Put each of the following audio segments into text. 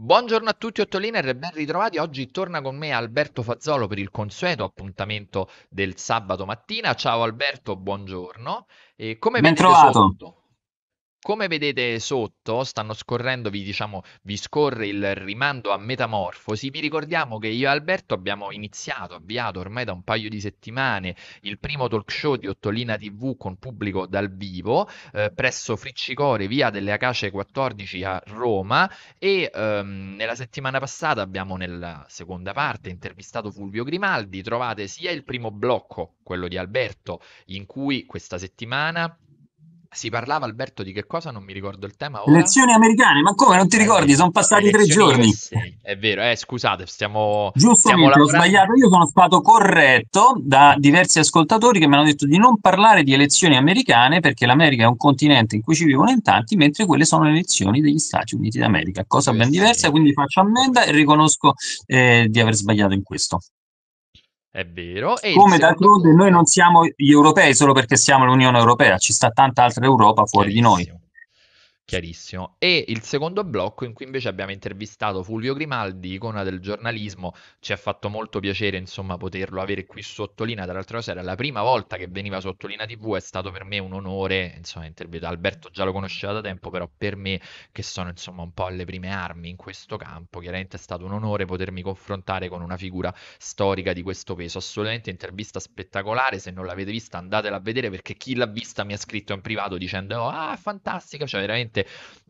Buongiorno a tutti, Ottolina e ben ritrovati. Oggi torna con me Alberto Fazzolo per il consueto appuntamento del sabato mattina. Ciao Alberto, buongiorno. E come ben trovato. Come vedete sotto, vi scorre il rimando a Metamorfosi. Vi ricordiamo che io e Alberto abbiamo avviato ormai da un paio di settimane il primo talk show di Ottolina TV con pubblico dal vivo presso Friccicore, via delle Acace 14 a Roma, e nella settimana passata abbiamo nella seconda parte intervistato Fulvio Grimaldi. Trovate sia il primo blocco, quello di Alberto, in cui questa settimana si parlava, Alberto, di che cosa? Non mi ricordo il tema ora. Elezioni americane, ma come? Non ti ricordi? Sono passati 3 giorni. È vero, scusate, stiamo sbagliando. Io sono stato corretto da diversi ascoltatori che mi hanno detto di non parlare di elezioni americane perché l'America è un continente in cui ci vivono in tanti, mentre quelle sono le elezioni degli Stati Uniti d'America, cosa ben diversa, quindi faccio ammenda e riconosco di aver sbagliato in questo. È vero. E come d'altronde noi non siamo gli europei solo perché siamo l'Unione Europea, ci sta tanta altra Europa fuori di noi. Chiarissimo. E il secondo blocco, in cui invece abbiamo intervistato Fulvio Grimaldi, icona del giornalismo. Ci ha fatto molto piacere, insomma, poterlo avere qui su Ottolina. Tra l'altro era la prima volta che veniva su Ottolina TV, è stato per me un onore, insomma, intervistare. Alberto già lo conosceva da tempo, però per me, che sono insomma un po' alle prime armi in questo campo, chiaramente è stato un onore potermi confrontare con una figura storica di questo peso. Assolutamente intervista spettacolare, se non l'avete vista andatela a vedere, perché chi l'ha vista mi ha scritto in privato dicendo fantastica, cioè veramente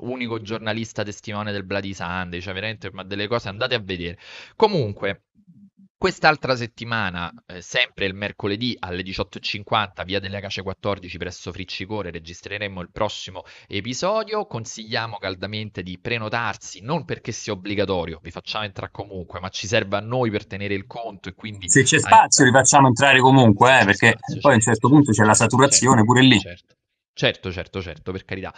unico giornalista testimone del Bloody Sunday, cioè veramente, ma delle cose, andate a vedere. Comunque, quest'altra settimana, sempre il mercoledì alle 18:50, via delle Acace 14 presso Friccicore, registreremo il prossimo episodio. Consigliamo caldamente di prenotarsi, non perché sia obbligatorio, vi facciamo entrare comunque, ma ci serve a noi per tenere il conto, e quindi se c'è spazio vi facciamo entrare comunque, perché spazio, poi a un certo punto c'è la saturazione, pure lì. Certo, per carità.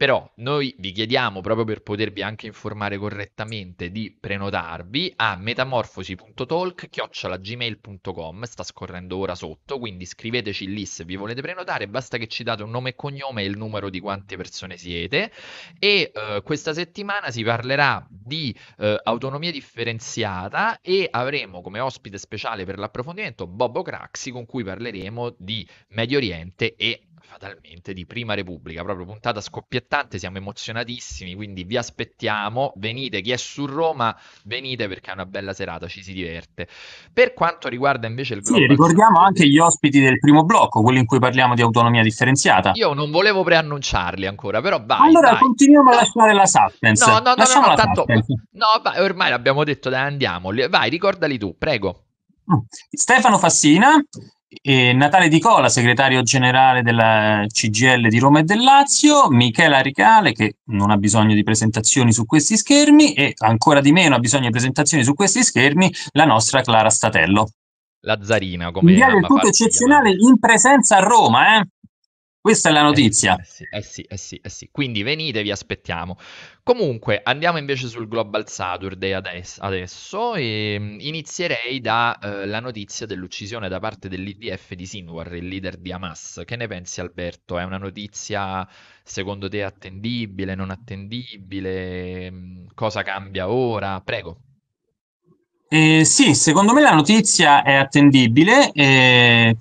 Però noi vi chiediamo, proprio per potervi anche informare correttamente, di prenotarvi a metamorfosi.talk@gmail.com, sta scorrendo ora sotto, quindi scriveteci lì se vi volete prenotare, basta che ci date un nome e cognome e il numero di quante persone siete. E questa settimana si parlerà di autonomia differenziata e avremo come ospite speciale per l'approfondimento Bobo Craxi, con cui parleremo di Medio Oriente e fatalmente di Prima Repubblica. Proprio puntata scoppiettante, siamo emozionatissimi, quindi vi aspettiamo, venite, chi è su Roma venite, perché è una bella serata, ci si diverte. Per quanto riguarda invece il global, ricordiamo anche gli ospiti del primo blocco, quelli in cui parliamo di autonomia differenziata. Io non volevo preannunciarli ancora, però vai. Continuiamo a lasciare la suspense. No, tanto vai, ormai l'abbiamo detto, dai, andiamo, vai, ricordali tu, prego. Stefano Fassina e Natale Di Cola, segretario generale della CGIL di Roma e del Lazio, Michela Arricale, che non ha bisogno di presentazioni su questi schermi, e ancora di meno ha bisogno di presentazioni su questi schermi la nostra Clara Statello, la zarina, come il tutto eccezionale, in presenza a Roma, Questa è la notizia. Sì. Quindi venite, vi aspettiamo. Comunque, andiamo invece sul Global Saturday adesso e inizierei dalla notizia dell'uccisione da parte dell'IDF di Sinwar, il leader di Hamas. Che ne pensi, Alberto? È una notizia, secondo te, attendibile, non attendibile? Cosa cambia ora? Prego. Sì, secondo me la notizia è attendibile,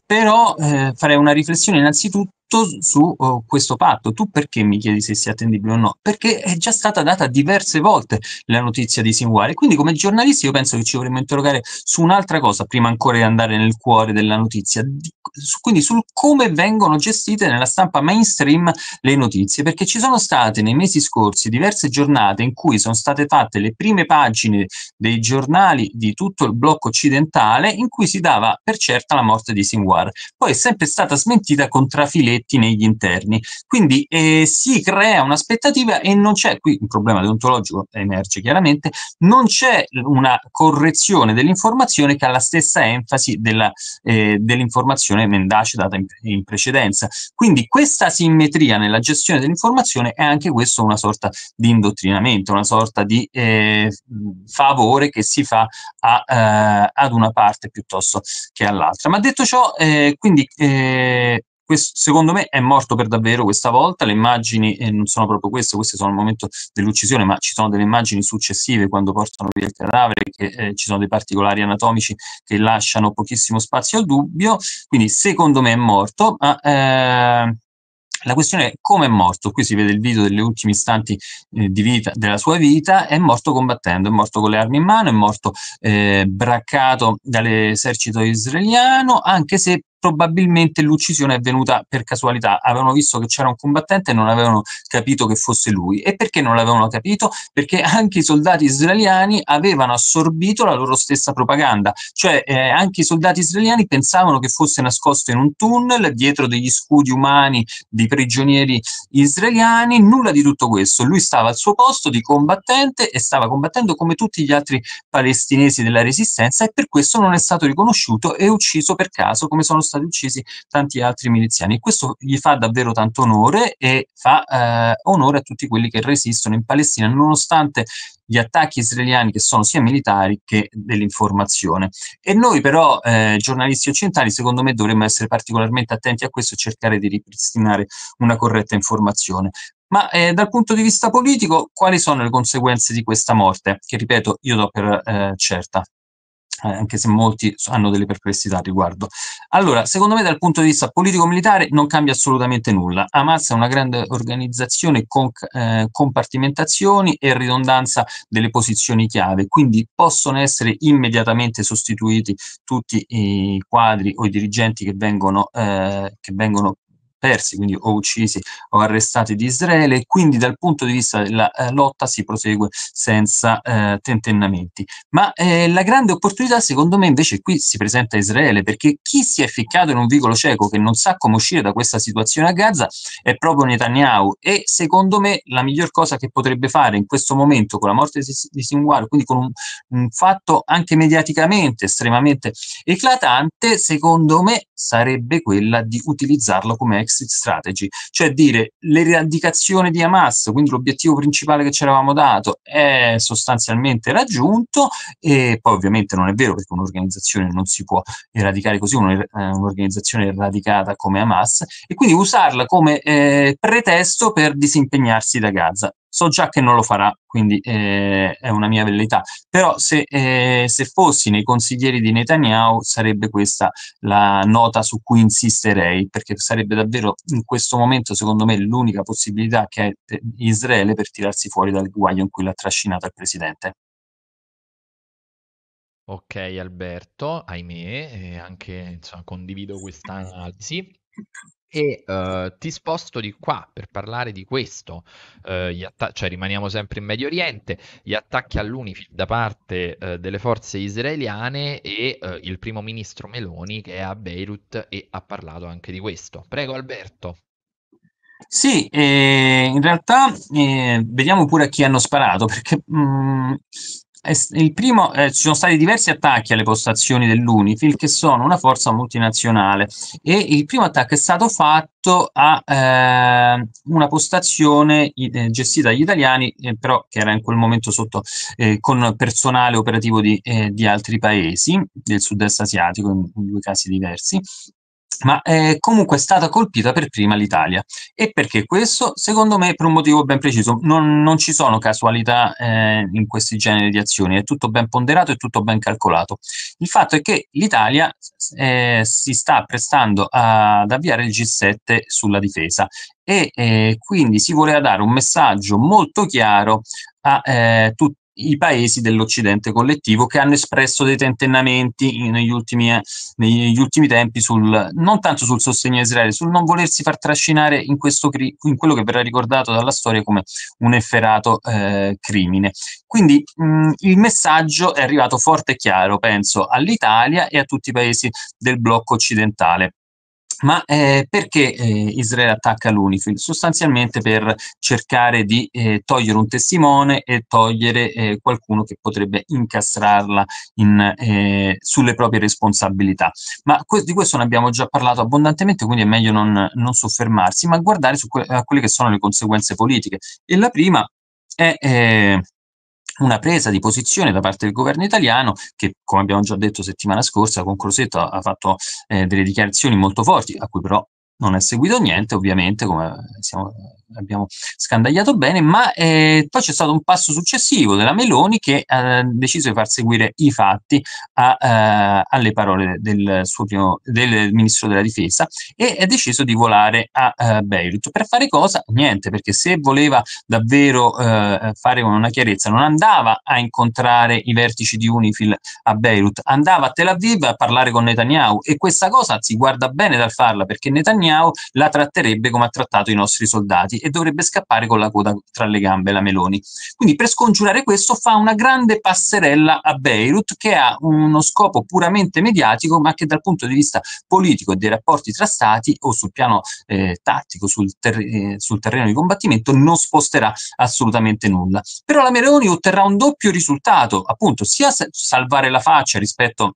però farei una riflessione innanzitutto su questo patto. Tu perché mi chiedi se sia attendibile o no? Perché è già stata data diverse volte la notizia di Sinwar, quindi come giornalisti io penso che ci dovremmo interrogare su un'altra cosa prima ancora di andare nel cuore della notizia, quindi sul come vengono gestite nella stampa mainstream le notizie, perché ci sono state nei mesi scorsi diverse giornate in cui sono state fatte le prime pagine dei giornali di tutto il blocco occidentale in cui si dava per certa la morte di Sinwar, poi è sempre stata smentita con trafiletti negli interni, quindi si crea un'aspettativa e non c'è, qui un problema deontologico emerge chiaramente, non c'è una correzione dell'informazione che ha la stessa enfasi dell'informazione mendace data in precedenza, quindi questa simmetria nella gestione dell'informazione è anche questo una sorta di indottrinamento, una sorta di favore che si fa ad una parte piuttosto che all'altra. Ma detto ciò, quindi secondo me è morto per davvero questa volta. Le immagini non sono proprio queste sono il momento dell'uccisione, ma ci sono delle immagini successive quando portano via il cadavere, che ci sono dei particolari anatomici che lasciano pochissimo spazio al dubbio, quindi secondo me è morto, ma la questione è come è morto. Qui si vede il video degli ultimi istanti di vita, della sua vita. È morto combattendo, è morto con le armi in mano, è morto braccato dall'esercito israeliano, anche se probabilmente l'uccisione è avvenuta per casualità. Avevano visto che c'era un combattente e non avevano capito che fosse lui. E perché non l'avevano capito? Perché anche i soldati israeliani avevano assorbito la loro stessa propaganda, cioè anche i soldati israeliani pensavano che fosse nascosto in un tunnel dietro degli scudi umani di prigionieri israeliani. Nulla di tutto questo, lui stava al suo posto di combattente e stava combattendo come tutti gli altri palestinesi della resistenza, e per questo non è stato riconosciuto e ucciso per caso, come sono stati uccisi tanti altri miliziani. Questo gli fa davvero tanto onore e fa onore a tutti quelli che resistono in Palestina, nonostante gli attacchi israeliani, che sono sia militari che dell'informazione. E noi però giornalisti occidentali, secondo me, dovremmo essere particolarmente attenti a questo e cercare di ripristinare una corretta informazione. Ma dal punto di vista politico, quali sono le conseguenze di questa morte? Che, ripeto, io do per certa, anche se molti hanno delle perplessità al riguardo. Allora, secondo me dal punto di vista politico-militare non cambia assolutamente nulla. Hamas è una grande organizzazione con compartimentazioni e ridondanza delle posizioni chiave, quindi possono essere immediatamente sostituiti tutti i quadri o i dirigenti che vengono persi, quindi o uccisi o arrestati di Israele. Quindi dal punto di vista della lotta si prosegue senza tentennamenti. Ma la grande opportunità, secondo me, invece qui si presenta a Israele, perché chi si è ficcato in un vicolo cieco che non sa come uscire da questa situazione a Gaza è proprio Netanyahu, e secondo me la miglior cosa che potrebbe fare in questo momento, con la morte di Sinwar, quindi con un fatto anche mediaticamente estremamente eclatante, secondo me sarebbe quella di utilizzarlo come exit strategy, cioè dire l'eradicazione di Hamas, quindi l'obiettivo principale che ci eravamo dato, è sostanzialmente raggiunto. E poi ovviamente non è vero, perché un'organizzazione non si può eradicare così, un'organizzazione radicata come Hamas, e quindi usarla come pretesto per disimpegnarsi da Gaza. So già che non lo farà, quindi è una mia velleità, però se fossi nei consiglieri di Netanyahu sarebbe questa la nota su cui insisterei, perché sarebbe davvero in questo momento, secondo me, l'unica possibilità che ha Israele per tirarsi fuori dal guaio in cui l'ha trascinata il presidente. Ok Alberto, ahimè, anche insomma, condivido questa analisi. E ti sposto di qua per parlare di questo, cioè rimaniamo sempre in Medio Oriente, gli attacchi all'UNIFIL da parte delle forze israeliane, e il primo ministro Meloni che è a Beirut e ha parlato anche di questo. Prego Alberto. Sì, in realtà vediamo pure a chi hanno sparato, perché il primo, ci sono stati diversi attacchi alle postazioni dell'UNIFIL, che sono una forza multinazionale, e il primo attacco è stato fatto a una postazione gestita dagli italiani, però che era in quel momento sotto con personale operativo di altri paesi del sud-est asiatico, in due casi diversi. Ma comunque è stata colpita per prima l'Italia. E perché questo? Secondo me per un motivo ben preciso. Non ci sono casualità in questi generi di azioni, è tutto ben ponderato e tutto ben calcolato. Il fatto è che l'Italia si sta prestando ad avviare il G7 sulla difesa, e quindi si voleva dare un messaggio molto chiaro a tutti i paesi dell'Occidente collettivo, che hanno espresso dei tentennamenti negli ultimi tempi non tanto sul sostegno a Israele, sul non volersi far trascinare in quello che verrà ricordato dalla storia come un efferato crimine. Quindi il messaggio è arrivato forte e chiaro, penso, all'Italia e a tutti i paesi del blocco occidentale. Ma perché Israele attacca l'UNIFIL? Sostanzialmente per cercare di togliere un testimone e togliere qualcuno che potrebbe incastrarla sulle proprie responsabilità. Ma di questo ne abbiamo già parlato abbondantemente, quindi è meglio non soffermarsi, ma guardare a quelle che sono le conseguenze politiche. E la prima è una presa di posizione da parte del governo italiano, che, come abbiamo già detto settimana scorsa, con Crosetto ha fatto delle dichiarazioni molto forti, a cui però non è seguito niente, ovviamente, come abbiamo scandagliato bene, ma poi c'è stato un passo successivo della Meloni che ha deciso di far seguire i fatti alle parole del ministro della difesa, e ha deciso di volare a Beirut. Per fare cosa? Niente, perché se voleva davvero fare una chiarezza non andava a incontrare i vertici di UNIFIL a Beirut, andava a Tel Aviv a parlare con Netanyahu, e questa cosa si guarda bene dal farla, perché Netanyahu la tratterebbe come ha trattato i nostri soldati e dovrebbe scappare con la coda tra le gambe la Meloni. Quindi per scongiurare questo fa una grande passerella a Beirut che ha uno scopo puramente mediatico, ma che dal punto di vista politico e dei rapporti tra stati o sul piano tattico, sul terreno di combattimento, non sposterà assolutamente nulla. Però la Meloni otterrà un doppio risultato, appunto, sia salvare la faccia rispetto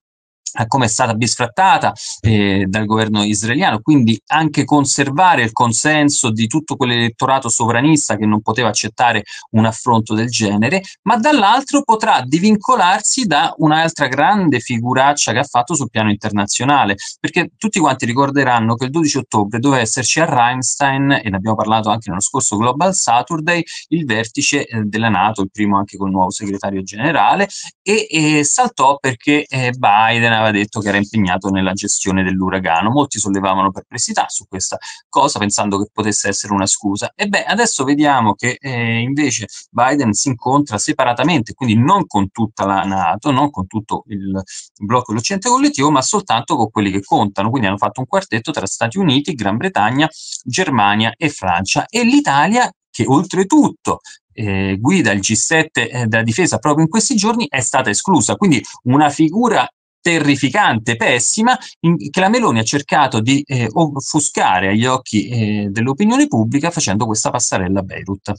a come è stata bisfrattata dal governo israeliano, quindi anche conservare il consenso di tutto quell'elettorato sovranista che non poteva accettare un affronto del genere, ma dall'altro potrà divincolarsi da un'altra grande figuraccia che ha fatto sul piano internazionale, perché tutti quanti ricorderanno che il 12 ottobre doveva esserci a Ramstein, e ne abbiamo parlato anche nello scorso Global Saturday, il vertice della Nato, il primo anche col nuovo segretario generale, e saltò perché Biden aveva detto che era impegnato nella gestione dell'uragano. Molti sollevavano perplessità su questa cosa pensando che potesse essere una scusa. E beh, adesso vediamo che invece Biden si incontra separatamente, quindi non con tutta la NATO, non con tutto il blocco dell'Occidente collettivo, ma soltanto con quelli che contano. Quindi hanno fatto un quartetto tra Stati Uniti, Gran Bretagna, Germania e Francia, e l'Italia, che oltretutto guida il G7 della difesa proprio in questi giorni, è stata esclusa. Quindi una figura terrificante, pessima, che la Meloni ha cercato di offuscare agli occhi dell'opinione pubblica facendo questa passerella a Beirut.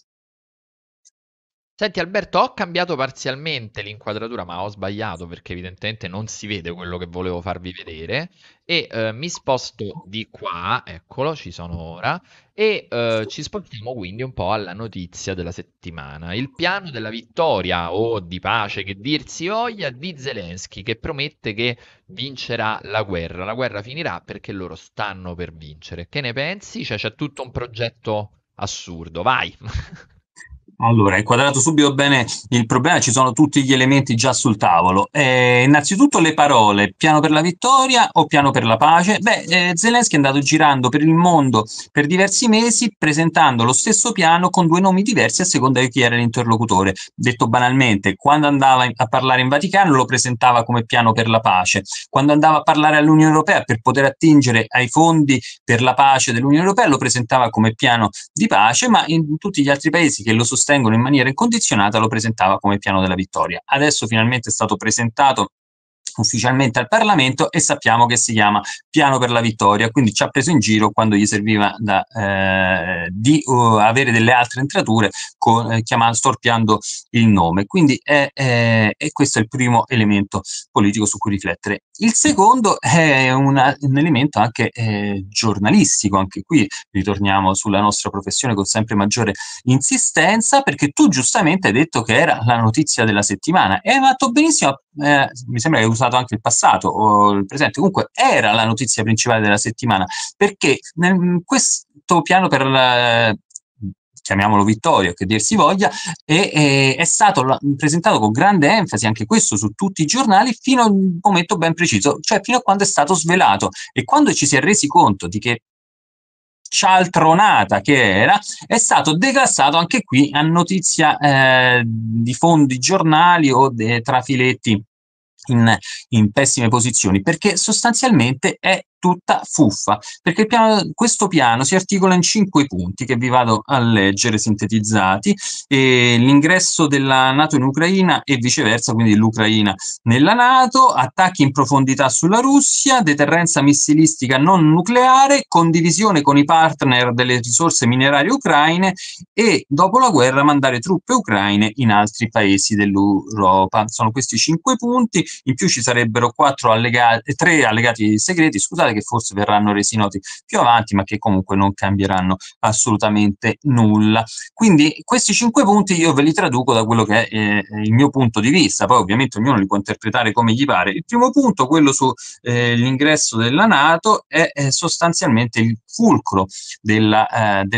Senti Alberto, ho cambiato parzialmente l'inquadratura, ma ho sbagliato perché evidentemente non si vede quello che volevo farvi vedere, e mi sposto di qua, eccolo, ci sono ora, e ci spostiamo quindi un po' alla notizia della settimana. Il piano della vittoria, o di pace che dir si voglia, di Zelensky, che promette che vincerà la guerra. La guerra finirà perché loro stanno per vincere. Che ne pensi? Cioè, c'è tutto un progetto assurdo, vai! Allora, hai quadrato subito bene il problema, ci sono tutti gli elementi già sul tavolo. Innanzitutto le parole, piano per la vittoria o piano per la pace? Beh, Zelensky è andato girando per il mondo per diversi mesi presentando lo stesso piano con due nomi diversi a seconda di chi era l'interlocutore. Detto banalmente, quando andava a parlare in Vaticano lo presentava come piano per la pace, quando andava a parlare all'Unione Europea per poter attingere ai fondi per la pace dell'Unione Europea lo presentava come piano di pace, ma in tutti gli altri paesi che lo sostengono in maniera incondizionata lo presentava come piano della vittoria. Adesso finalmente è stato presentato ufficialmente al Parlamento e sappiamo che si chiama piano per la vittoria, quindi ci ha preso in giro quando gli serviva di avere delle altre entrature storpiando il nome. Quindi è questo è il primo elemento politico su cui riflettere. Il secondo è un elemento anche giornalistico, anche qui ritorniamo sulla nostra professione con sempre maggiore insistenza, perché tu giustamente hai detto che era la notizia della settimana e hai fatto benissimo, mi sembra che hai usato anche il passato o il presente, comunque era la notizia principale della settimana, perché questo piano per la chiamiamolo vittoria, che dir si voglia, è stato presentato con grande enfasi, anche questo su tutti i giornali, fino a un momento ben preciso, cioè fino a quando è stato svelato, e quando ci si è resi conto di che cialtronata che era, è stato declassato anche qui a notizia di fondi giornali o tra filetti in pessime posizioni, perché sostanzialmente è tutta fuffa, perché questo piano si articola in 5 punti che vi vado a leggere sintetizzati: l'ingresso della NATO in Ucraina e viceversa, quindi l'Ucraina nella NATO, attacchi in profondità sulla Russia, deterrenza missilistica non nucleare, condivisione con i partner delle risorse minerarie ucraine e dopo la guerra mandare truppe ucraine in altri paesi dell'Europa. Sono questi 5 punti in più ci sarebbero tre allegati segreti, scusate, che forse verranno resi noti più avanti, ma che comunque non cambieranno assolutamente nulla. Quindi questi 5 punti io ve li traduco da quello che è il mio punto di vista, poi ovviamente ognuno li può interpretare come gli pare. Il primo punto, quello su l'ingresso della NATO, è sostanzialmente il fulcro del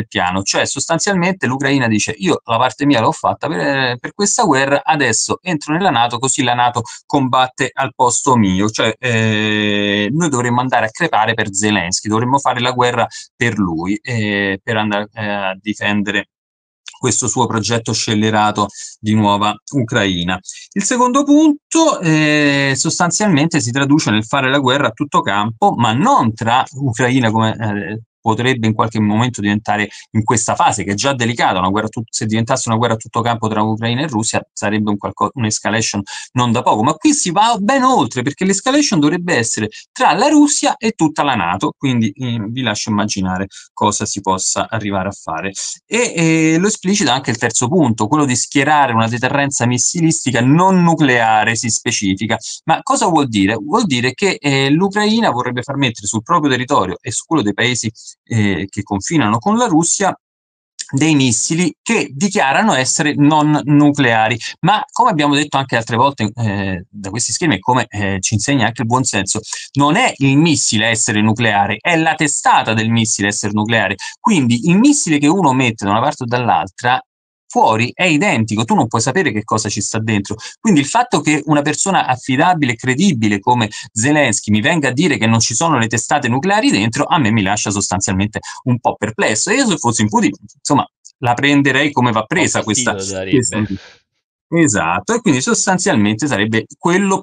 piano, cioè sostanzialmente l'Ucraina dice: io la parte mia l'ho fatta per questa guerra, adesso entro nella NATO, così la NATO combatte al posto mio, cioè noi dovremmo andare a crepare per Zelensky, dovremmo fare la guerra per lui, per andare a difendere questo suo progetto scellerato di nuova Ucraina. Il secondo punto sostanzialmente si traduce nel fare la guerra a tutto campo, ma non tra Ucraina, come potrebbe in qualche momento diventare in questa fase, che è già delicata. Una guerra, se diventasse una guerra a tutto campo tra Ucraina e Russia, sarebbe un'escalation non da poco, ma qui si va ben oltre, perché l'escalation dovrebbe essere tra la Russia e tutta la NATO, quindi vi lascio immaginare cosa si possa arrivare a fare. E lo esplicita anche il terzo punto, quello di schierare una deterrenza missilistica non nucleare, si specifica. Ma cosa vuol dire? Vuol dire che l'Ucraina vorrebbe far mettere sul proprio territorio e su quello dei paesi che confinano con la Russia dei missili che dichiarano essere non nucleari, ma come abbiamo detto anche altre volte da questi schemi, e come ci insegna anche il buonsenso, non è il missile a essere nucleare, è la testata del missile a essere nucleare. Quindi il missile che uno mette da una parte o dall'altra fuori è identico, tu non puoi sapere che cosa ci sta dentro. Quindi il fatto che una persona affidabile e credibile come Zelensky mi venga a dire che non ci sono le testate nucleari dentro, a me mi lascia sostanzialmente un po' perplesso. E io, se fossi in Putin, insomma, la prenderei come va presa questa. Esatto, e quindi sostanzialmente sarebbe quello,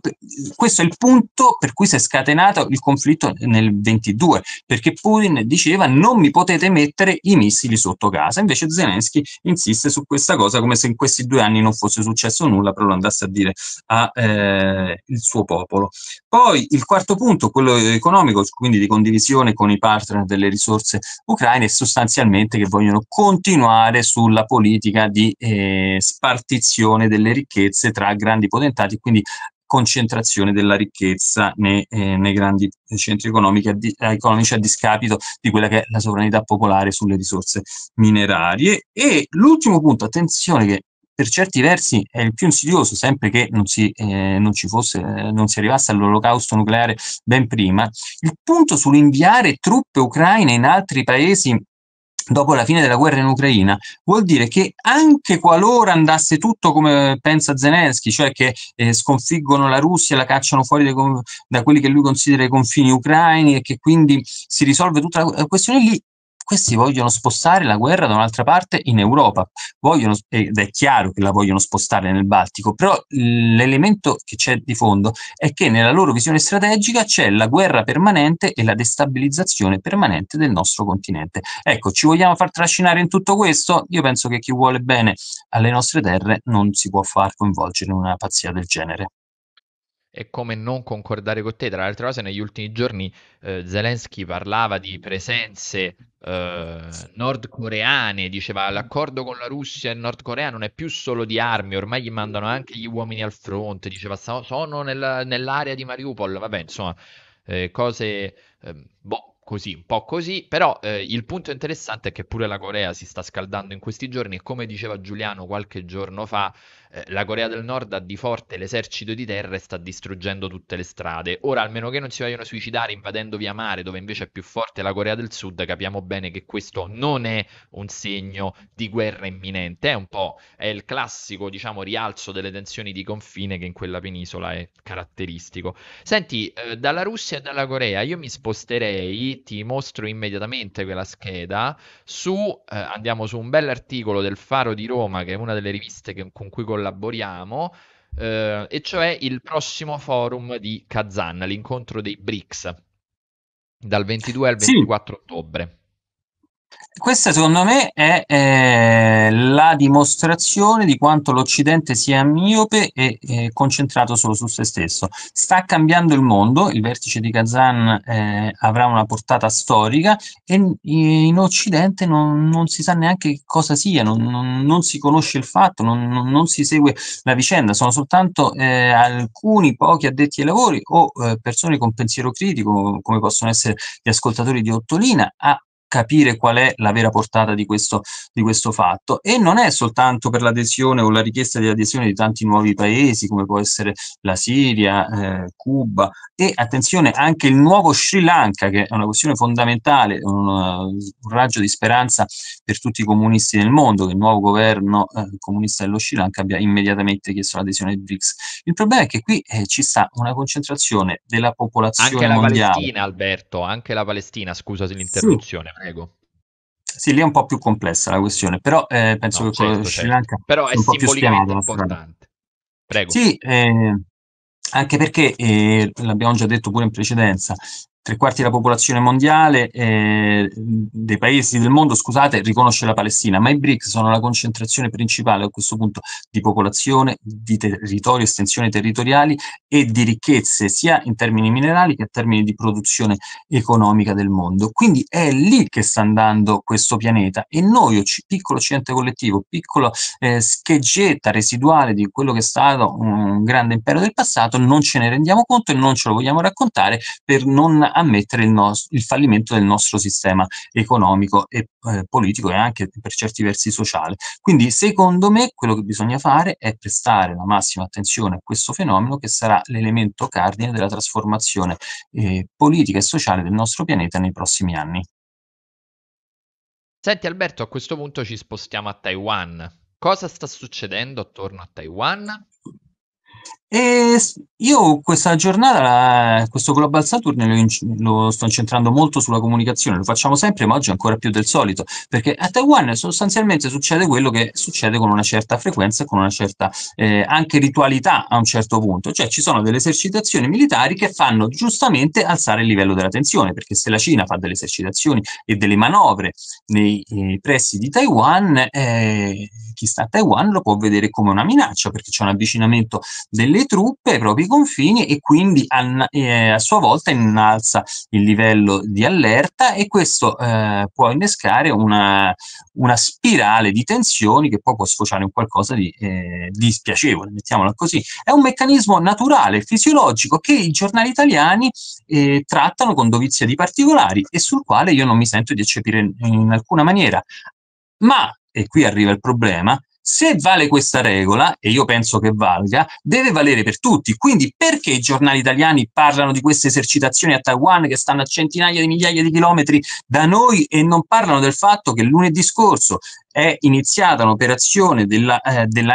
questo è il punto per cui si è scatenato il conflitto nel 22, perché Putin diceva: non mi potete mettere i missili sotto casa. Invece Zelensky insiste su questa cosa, come se in questi 2 anni non fosse successo nulla, però lo andasse a dire al suo popolo. Poi il quarto punto, quello economico, quindi di condivisione con i partner delle risorse ucraine, è sostanzialmente che vogliono continuare sulla politica di spartizione delle ricchezze tra grandi potentati, quindi concentrazione della ricchezza nei grandi centri economici a discapito di quella che è la sovranità popolare sulle risorse minerarie. E l'ultimo punto, attenzione, che per certi versi è il più insidioso, sempre che non si arrivasse all'olocausto nucleare ben prima, il punto sull'inviare truppe ucraine in altri paesi dopo la fine della guerra in Ucraina vuol dire che, anche qualora andasse tutto come pensa Zelensky, cioè che sconfiggono la Russia, la cacciano fuori da quelli che lui considera i confini ucraini, e che quindi si risolve tutta la questione lì, questi vogliono spostare la guerra da un'altra parte in Europa, ed è chiaro che la vogliono spostare nel Baltico, però l'elemento che c'è di fondo è che nella loro visione strategica c'è la guerra permanente e la destabilizzazione permanente del nostro continente. Ecco, ci vogliamo far trascinare in tutto questo? Io penso che chi vuole bene alle nostre terre non si può far coinvolgere in una pazzia del genere. E come non concordare con te? Tra le altre cose, negli ultimi giorni Zelensky parlava di presenze nordcoreane, diceva: l'accordo con la Russia e Nord Corea non è più solo di armi, ormai gli mandano anche gli uomini al fronte, diceva sono nell'area di Mariupol, vabbè, insomma, cose così, un po' così, però il punto interessante è che pure la Corea si sta scaldando in questi giorni, e come diceva Giuliano qualche giorno fa, la Corea del Nord ha di forte l'esercito di terra e sta distruggendo tutte le strade. Ora, almeno che non si vogliono suicidare invadendo via mare, dove invece è più forte la Corea del Sud, capiamo bene che questo non è un segno di guerra imminente, è il classico, diciamo, rialzo delle tensioni di confine che in quella penisola è caratteristico. Senti, dalla Russia e dalla Corea io mi sposterei, ti mostro immediatamente quella scheda, andiamo su un bell'articolo del Faro di Roma, che è una delle riviste con cui collaboriamo, e cioè il prossimo forum di Kazan, l'incontro dei BRICS, dal 22 al 24 ottobre. Questa secondo me è la dimostrazione di quanto l'Occidente sia miope e concentrato solo su se stesso. Sta cambiando il mondo, il vertice di Kazan avrà una portata storica e in Occidente non si sa neanche cosa sia, non si conosce il fatto, non si segue la vicenda, sono soltanto alcuni pochi addetti ai lavori o persone con pensiero critico, come possono essere gli ascoltatori di Ottolina, a capire qual è la vera portata di questo fatto. E non è soltanto per l'adesione o la richiesta di adesione di tanti nuovi paesi, come può essere la Siria, Cuba, e attenzione anche il nuovo Sri Lanka, che è una questione fondamentale, un raggio di speranza per tutti i comunisti del mondo, che il nuovo governo comunista dello Sri Lanka abbia immediatamente chiesto l'adesione ai BRICS. Il problema è che qui ci sta una concentrazione della popolazione mondiale. Anche la Palestina, Alberto, anche la Palestina, scusa l'interruzione. Sì. Prego. Sì, lì è un po' più complessa la questione, però penso che quello Sri Lanka però è un po' più spianato, importante. Prego. Sì, anche perché, l'abbiamo già detto pure in precedenza, 3/4 della popolazione mondiale dei paesi del mondo, scusate, riconosce la Palestina, ma i BRICS sono la concentrazione principale a questo punto di popolazione, di territorio, estensioni territoriali e di ricchezze sia in termini minerali che in termini di produzione economica del mondo. Quindi è lì che sta andando questo pianeta e noi, piccolo occidente collettivo, piccola scheggetta residuale di quello che è stato un grande impero del passato, non ce ne rendiamo conto e non ce lo vogliamo raccontare per non ammettere il fallimento del nostro sistema economico e politico e anche per certi versi sociale. Quindi secondo me quello che bisogna fare è prestare la massima attenzione a questo fenomeno che sarà l'elemento cardine della trasformazione politica e sociale del nostro pianeta nei prossimi anni. Senti Alberto, a questo punto ci spostiamo a Taiwan. Cosa sta succedendo attorno a Taiwan? E io questa giornata, questo Global Saturn lo sto incentrando molto sulla comunicazione, lo facciamo sempre ma oggi ancora più del solito, perché a Taiwan sostanzialmente succede quello che succede con una certa frequenza e con una certa anche ritualità a un certo punto, cioè ci sono delle esercitazioni militari che fanno giustamente alzare il livello della tensione, perché se la Cina fa delle esercitazioni e delle manovre nei pressi di Taiwan, chi sta a Taiwan lo può vedere come una minaccia, perché c'è un avvicinamento delle truppe ai propri confini e quindi a sua volta innalza il livello di allerta e questo può innescare una spirale di tensioni che poi può sfociare in qualcosa di spiacevole, mettiamola così. È un meccanismo naturale, fisiologico, che i giornali italiani trattano con dovizia di particolari e sul quale io non mi sento di eccepire in alcuna maniera. Ma, e qui arriva il problema, se vale questa regola, e io penso che valga, deve valere per tutti. Quindi perché i giornali italiani parlano di queste esercitazioni a Taiwan che stanno a centinaia di migliaia di chilometri da noi e non parlano del fatto che lunedì scorso è iniziata un'operazione della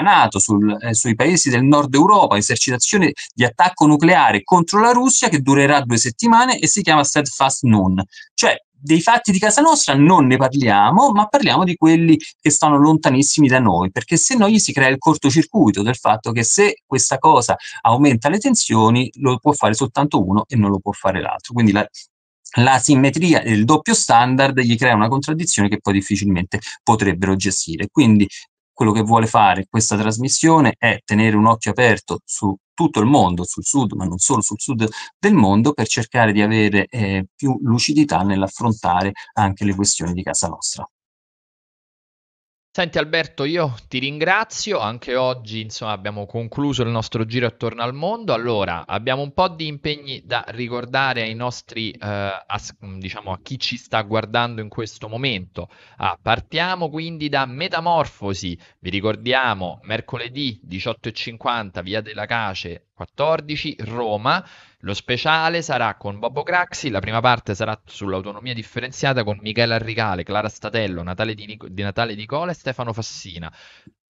Nato sui paesi del nord Europa, esercitazione di attacco nucleare contro la Russia che durerà 2 settimane e si chiama Steadfast Noon. Cioè, dei fatti di casa nostra non ne parliamo, ma parliamo di quelli che stanno lontanissimi da noi, perché se no gli si crea il cortocircuito del fatto che se questa cosa aumenta le tensioni lo può fare soltanto uno e non lo può fare l'altro. Quindi la simmetria e il doppio standard gli crea una contraddizione che poi difficilmente potrebbero gestire. Quindi quello che vuole fare questa trasmissione è tenere un occhio aperto su tutto il mondo, sul sud, ma non solo sul sud del mondo, per cercare di avere più lucidità nell'affrontare anche le questioni di casa nostra. Senti Alberto, io ti ringrazio, anche oggi insomma abbiamo concluso il nostro giro attorno al mondo. Allora, abbiamo un po' di impegni da ricordare ai nostri, diciamo a chi ci sta guardando in questo momento. Partiamo quindi da Metamorfosi, vi ricordiamo mercoledì 18:50 via della Cace 14 Roma. Lo speciale sarà con Bobo Craxi, la prima parte sarà sull'autonomia differenziata con Michela Arricale, Clara Statello, Natale Di Cola e Stefano Fassina.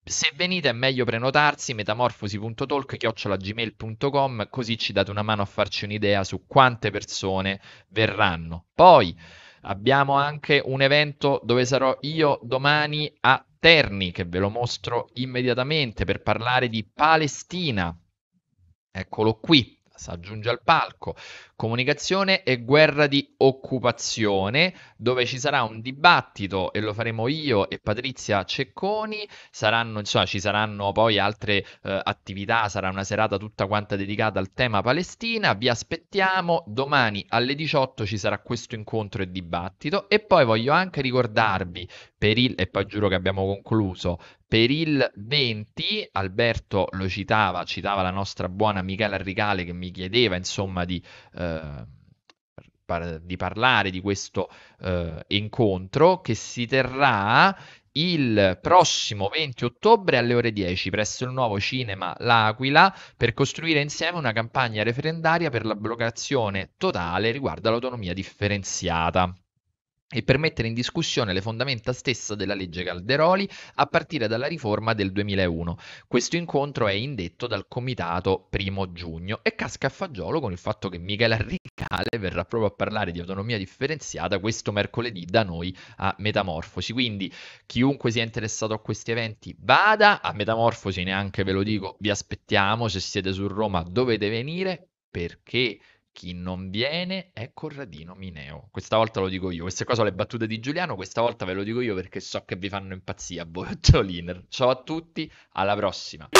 Se venite è meglio prenotarsi, metamorfosi.talk@gmail.com, così ci date una mano a farci un'idea su quante persone verranno. Poi abbiamo anche un evento dove sarò io domani a Terni, che ve lo mostro immediatamente, per parlare di Palestina. Eccolo qui. s'aggiunge al palco comunicazione e guerra di occupazione, dove ci sarà un dibattito e lo faremo io e Patrizia Cecconi. Ci saranno poi altre attività, sarà una serata tutta quanta dedicata al tema Palestina. Vi aspettiamo domani alle 18, ci sarà questo incontro e dibattito. E poi voglio anche ricordarvi e poi giuro che abbiamo concluso, per il 20, Alberto lo citava la nostra buona Michela Arricale, che mi chiedeva insomma di parlare di questo incontro che si terrà il prossimo 20 ottobre alle ore 10 presso il nuovo cinema L'Aquila, per costruire insieme una campagna referendaria per l'abrogazione totale riguardo all'autonomia differenziata e per mettere in discussione le fondamenta stesse della legge Calderoli a partire dalla riforma del 2001. Questo incontro è indetto dal comitato 1° giugno e casca a fagiolo con il fatto che Michela Arricale verrà proprio a parlare di autonomia differenziata questo mercoledì da noi a Metamorfosi. Quindi chiunque sia interessato a questi eventi vada a Metamorfosi, neanche ve lo dico, vi aspettiamo. Se siete su Roma dovete venire, perché chi non viene è Corradino Mineo. Questa volta lo dico io. Queste qua sono le battute di Giuliano, questa volta ve lo dico io perché so che vi fanno impazzia, Ottolina. Ciao a tutti, alla prossima.